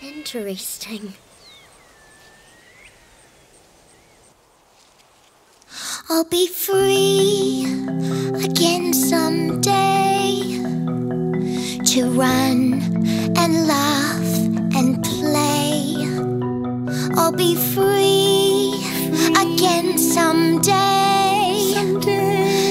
Interesting. I'll be free again someday to run and laugh and play. I'll be free again someday.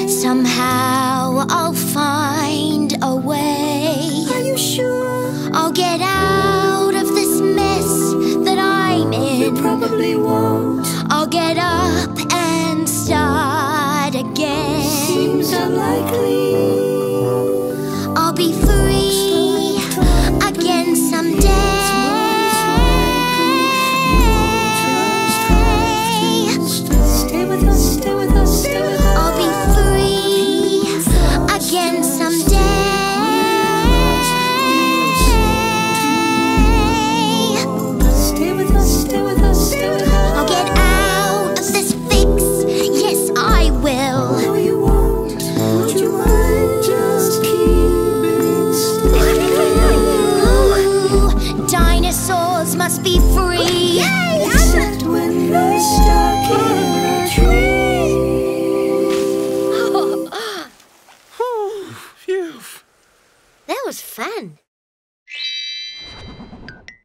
Somehow I'll find a way. Are you sure? I'll get out of this mess that I'm in. You probably won't. I'll get up